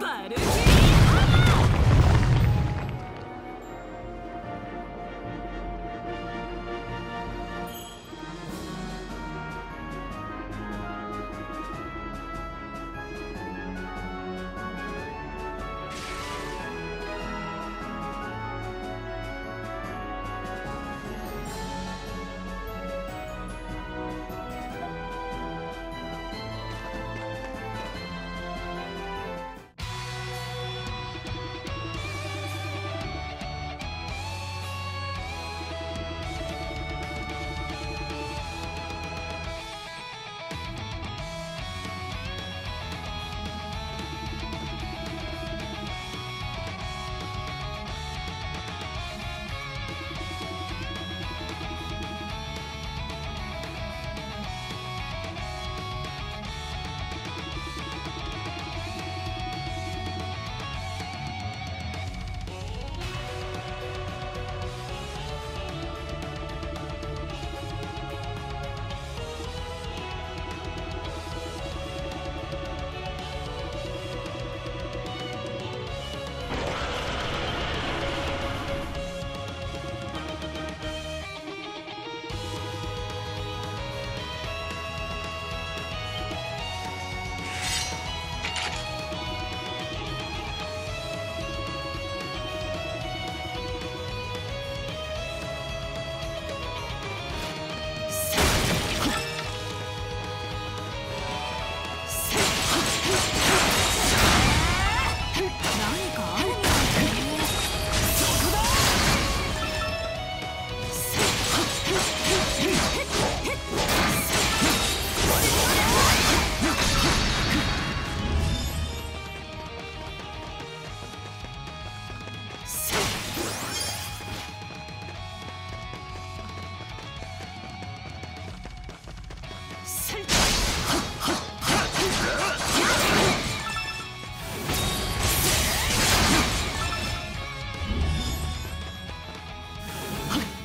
バルキリ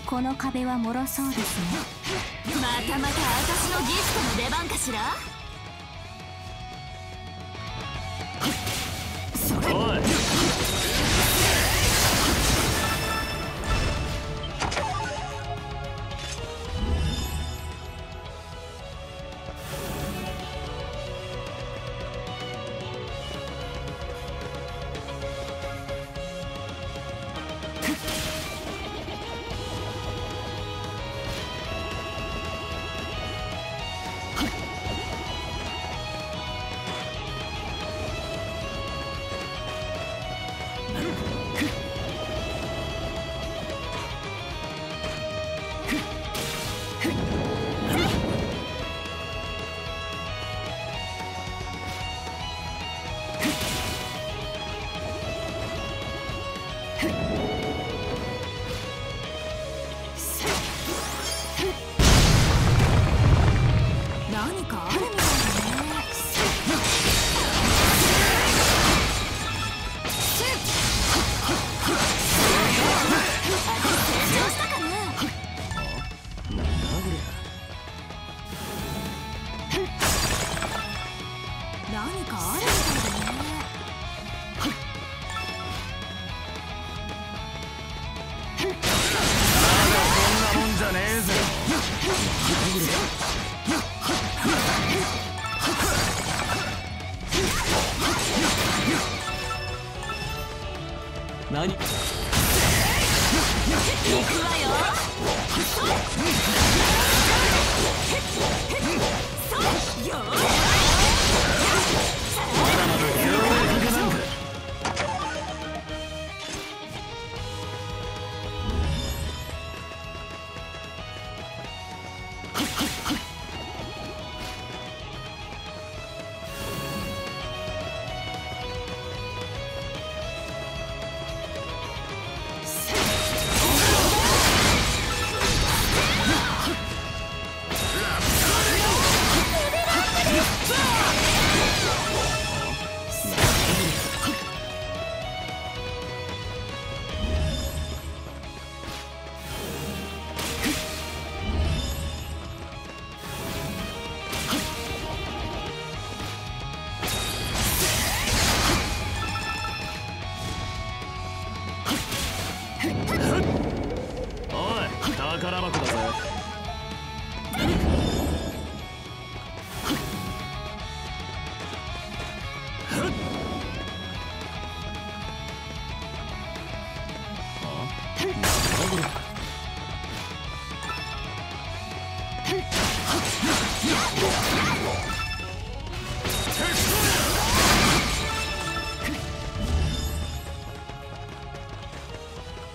この壁は脆そうですね。またまた私のギフトの出番かしら。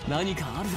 何かあるぞ。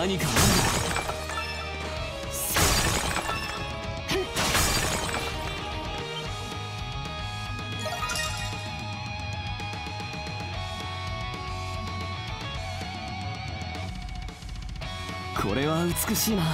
何かあるんだ。 これは美しいな。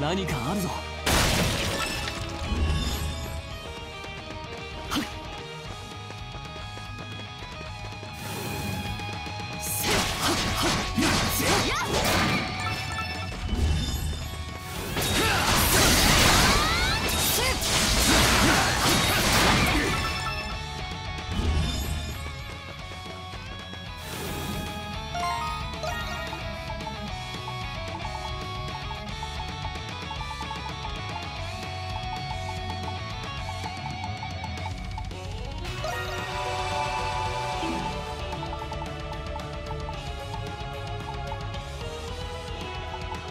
何かあるぞ。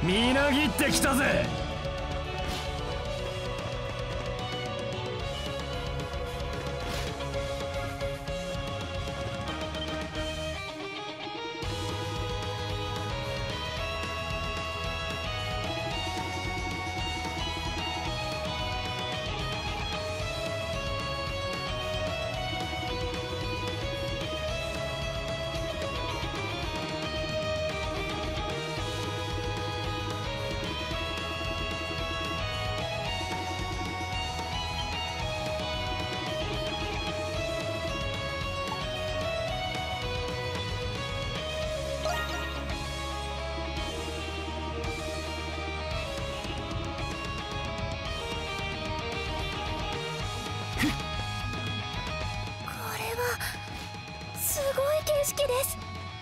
みなぎってきたぜ。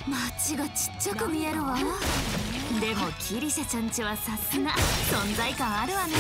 街がちっちゃく見えるわ。でもキリシャちゃんちはさすが存在感あるわね。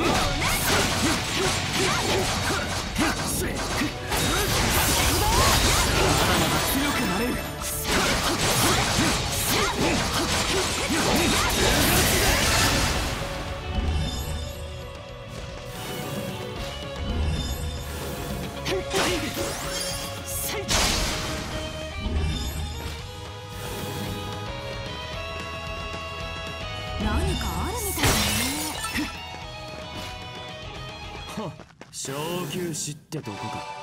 No! 昇級士ってどこか。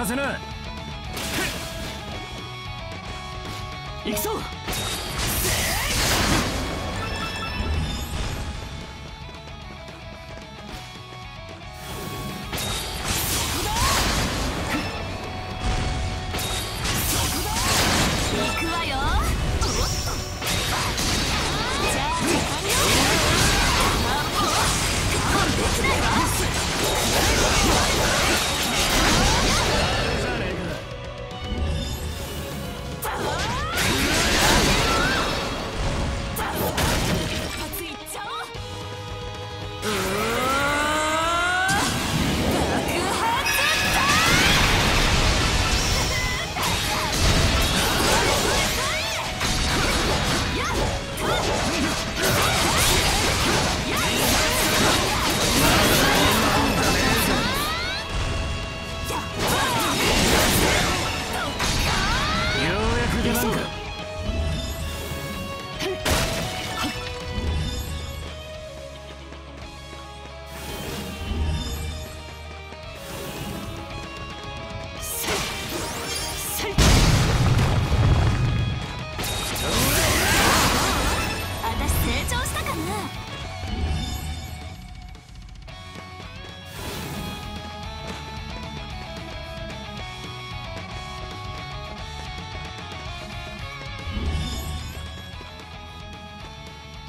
かせぬ。行くぞ。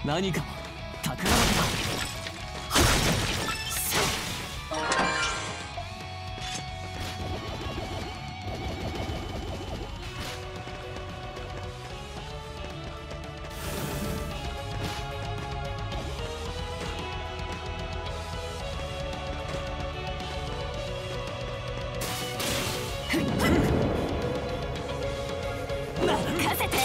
何か宝物だ。任せて。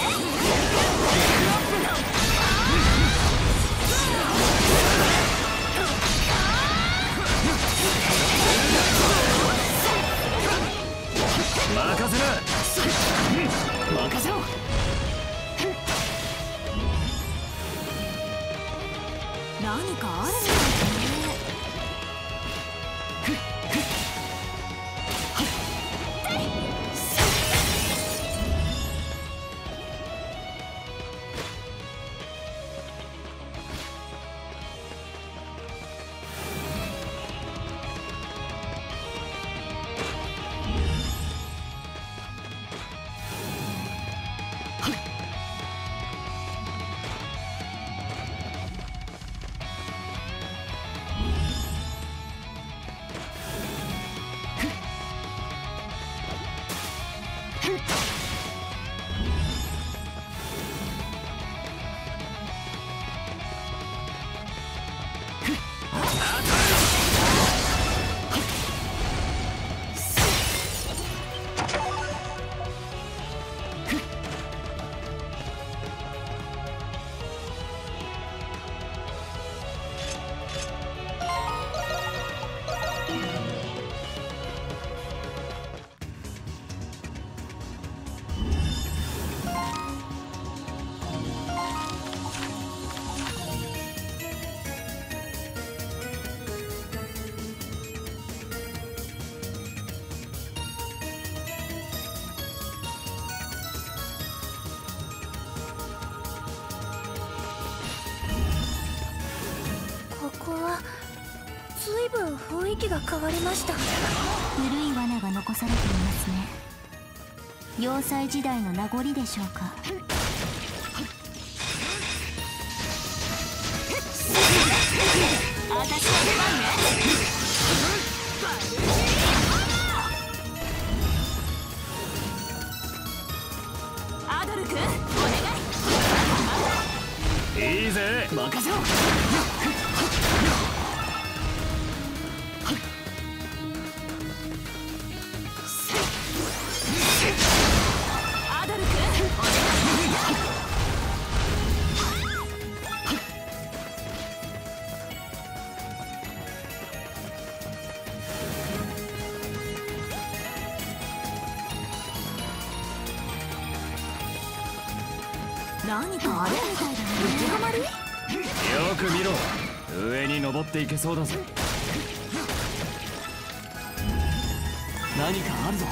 何かあるんですね。雰囲気が変わりました。古い罠が残されていますね。要塞時代の名残でしょうか。私の出番ね。アドル君、お願い。いいぜ、任せろ。何かあるみたいだね。よく見ろ、上に登っていけそうだぞ。何かあるぞ。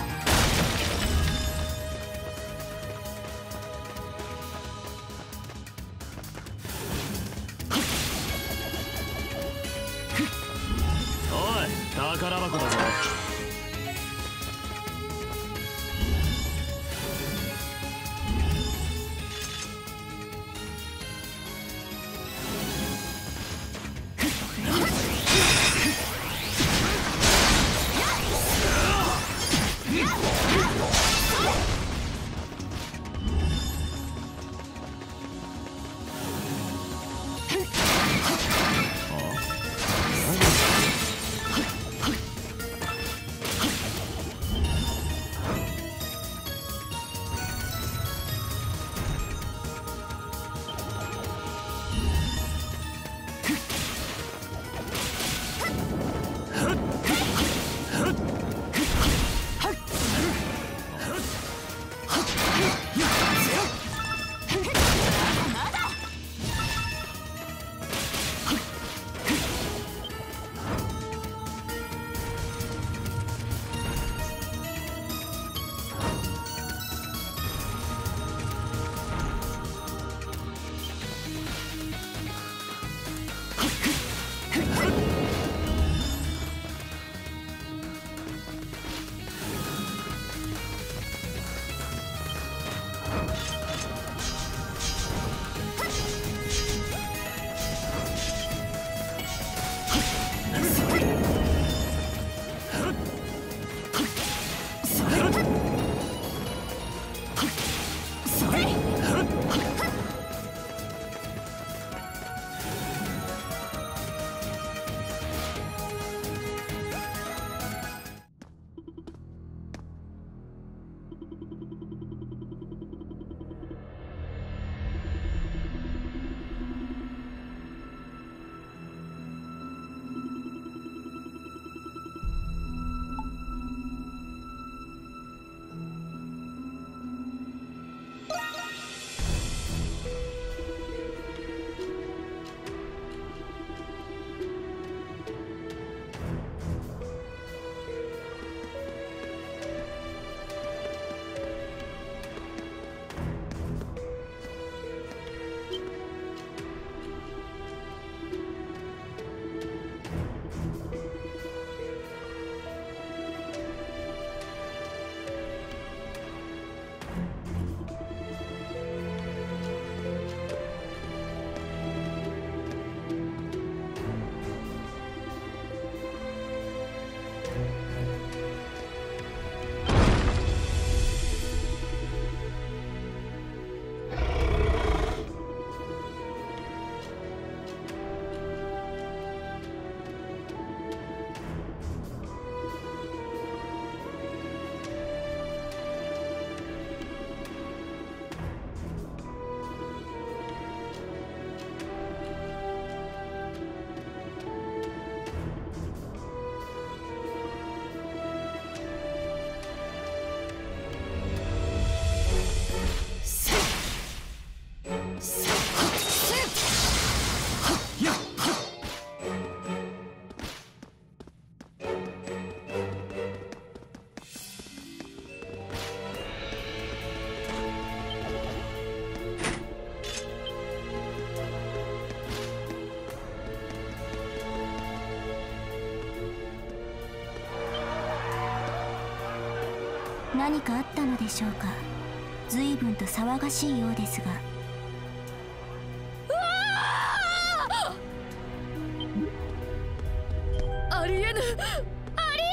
おい、宝箱だぞ。何かあったのでしょうか。随分と騒がしいようですが。ありえぬ、あり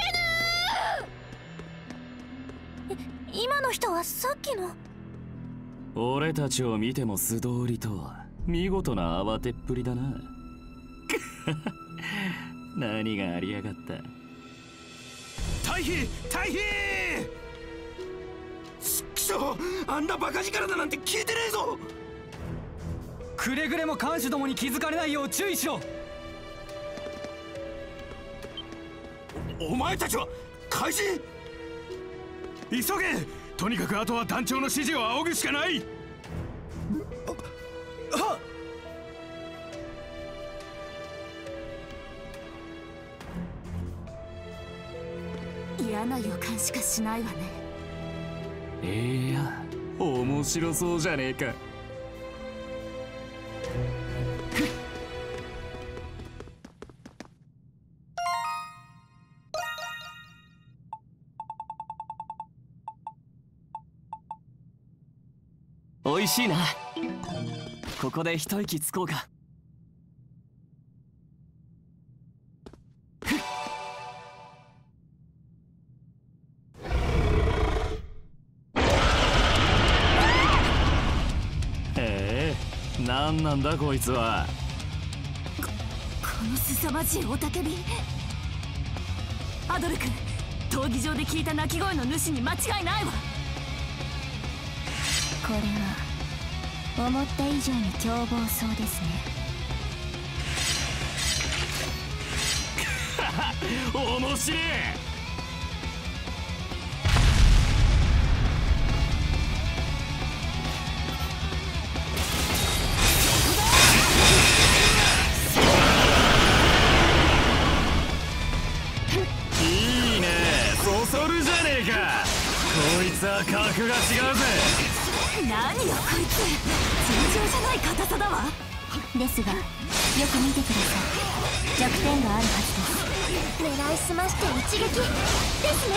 えぬ。今の人はさっきの。俺たちを見ても素通りとは見事な慌てっぷりだな。何がありやがった。退避、退避。あんなバカ力だなんて聞いてねえぞ。くれぐれも看守どもに気づかれないよう注意しろ。 お前たちは怪人。急げ。とにかくあとは団長の指示を仰ぐしかない。はっ。嫌な予感しかしないわね。いや、面白そうじゃねえか。おいしいな。ここで一息つこうか。何なんだこいつは。このすさまじい雄たけび。アドル君、闘技場で聞いた鳴き声の主に間違いないわ。これは思った以上に凶暴そうですね。面白い。いいね、そそるじゃねえか。こいつは格が違うぜ。何よこいつ、尋常じゃない硬さだわ。ですがよく見てください、弱点があるはずです。狙いすまして一撃ですね。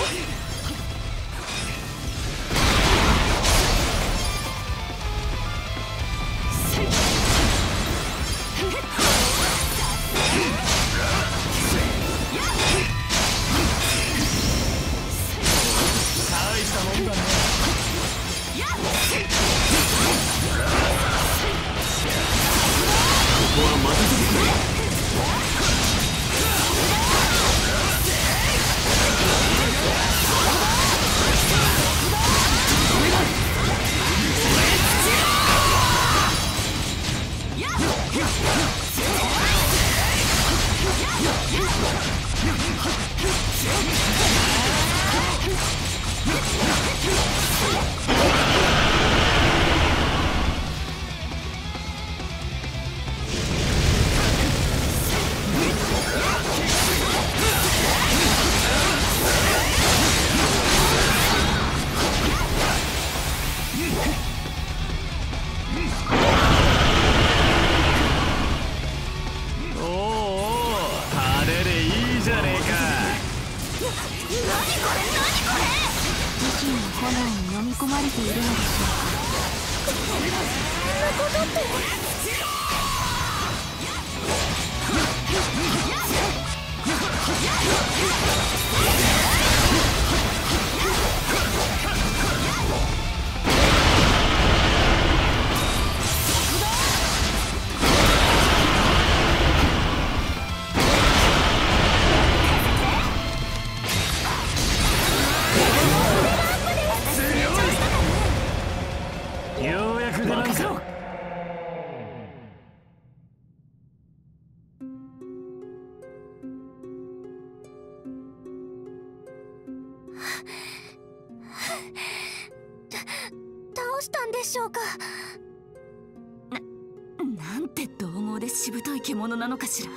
なんて獰猛でしぶとい獣なのかしら。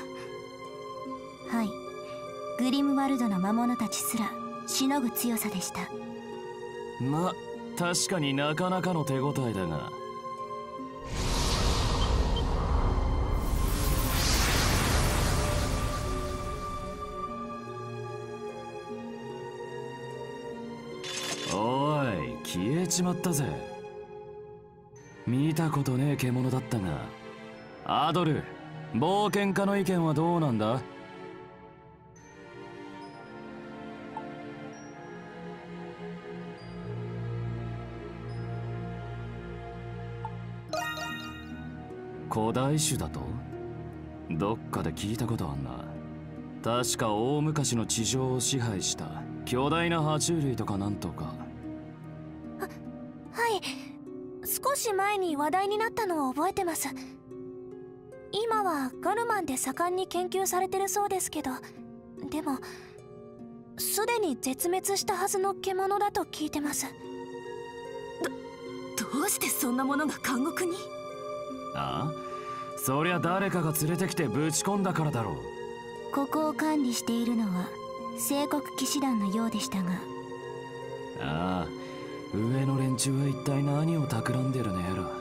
はい、グリムワルドの魔物たちすらしのぐ強さでした。ま、確かになかなかの手応えだが、おい、消えちまったぜ。見たことねえ獣だったが、アドル、冒険家の意見はどうなんだ？古代種だと？どっかで聞いたことあんな。確か大昔の地上を支配した巨大な爬虫類とかなんとか。はい、少し前に話題になったのを覚えてます。今はガルマンで盛んに研究されてるそうですけど、でもすでに絶滅したはずの獣だと聞いてます。どうしてそんなものが監獄に？ああ、そりゃ誰かが連れてきてぶち込んだからだろう。ここを管理しているのは聖国騎士団のようでしたが。ああ、上の連中は一体何を企んでるのやら。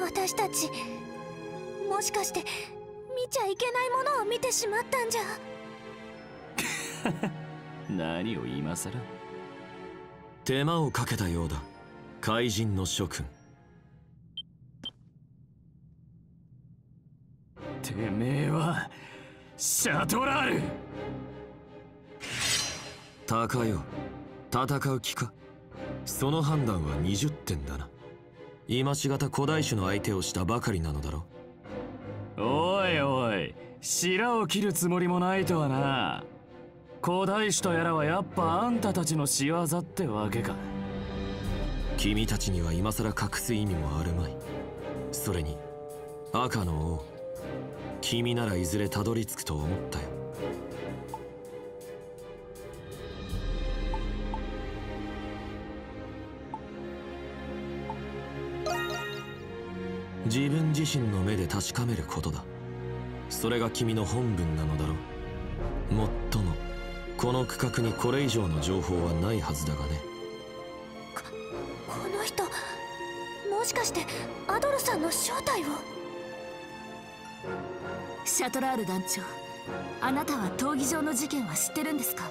私たち、もしかして見ちゃいけないものを見てしまったんじゃ。何を今さら。手間をかけたようだ、怪人の諸君。てめえはシャトラール。高よ、戦う気か。その判断は20点だな。今しがた古代種の相手をしたばかりなのだろう。おいおい、白を切るつもりもないとはな。古代種とやらはやっぱあんたたちの仕業ってわけか。君たちには今さら隠す意味もあるまい。それに赤の王、君ならいずれたどり着くと思ったよ。自分自身の目で確かめることだ。それが君の本分なのだろう。もっともこの区画にこれ以上の情報はないはずだがね。この人、もしかしてアドルさんの正体を。シャトラール団長、あなたは闘技場の事件は知ってるんですか。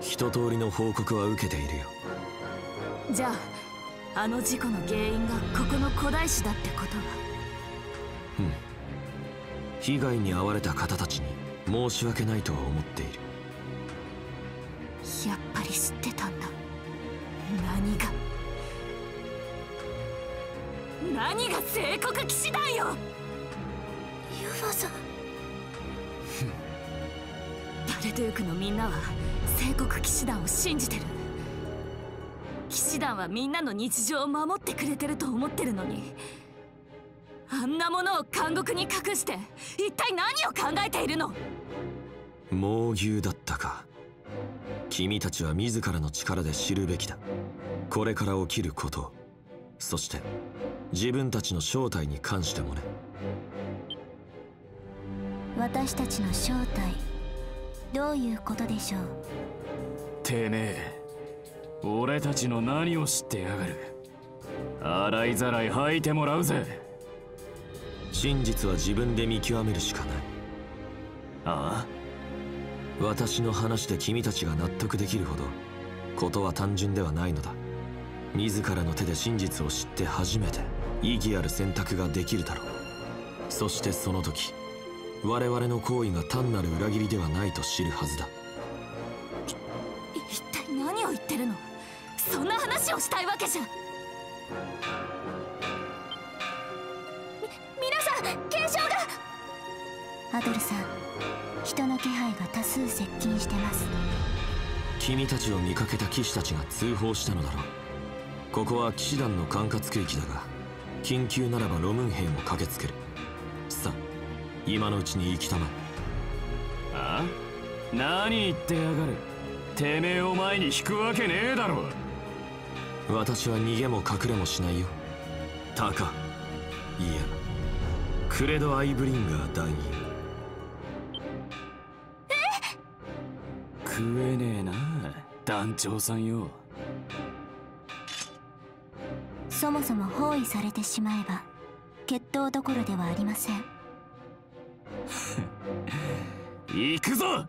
一通りの報告は受けているよ。じゃああの事故の原因がここの古代種だってことは。うん、被害に遭われた方たちに申し訳ないとは思っている。やっぱり知ってたんだ。何が聖国騎士団よ。ユファさん。パルドゥークのみんなは聖国騎士団を信じてる。騎士団はみんなの日常を守ってくれてると思ってるのに、あんなものを監獄に隠して一体何を考えているの。猛牛だったか。君たちは自らの力で知るべきだ。これから起きることを、そして自分たちの正体に関してもね。私たちの正体、どういうことでしょう。てめえ、俺たちの何を知ってやがる。洗いざらい吐いてもらうぜ。真実は自分で見極めるしかない。ああ、私の話で君たちが納得できるほどことは単純ではないのだ。自らの手で真実を知って初めて意義ある選択ができるだろう。そしてその時、我々の行為が単なる裏切りではないと知るはずだ。一体何を言ってるの。そんな話をしたいわけじゃ。皆さん、警鐘が。アドルさん、人の気配が多数接近してます。君たちを見かけた騎士たちが通報したのだろう。ここは騎士団の管轄区域だが、緊急ならばロムン兵も駆けつける。さあ、今のうちに行きたまえ。ああ、何言ってやがる。てめえを前に引くわけねえだろ。私は逃げも隠れもしないよ。タカ、いや、クレド・アイブリンガー団員。食えねえな、団長さんよ。そもそも包囲されてしまえば決闘どころではありません。行くぞ。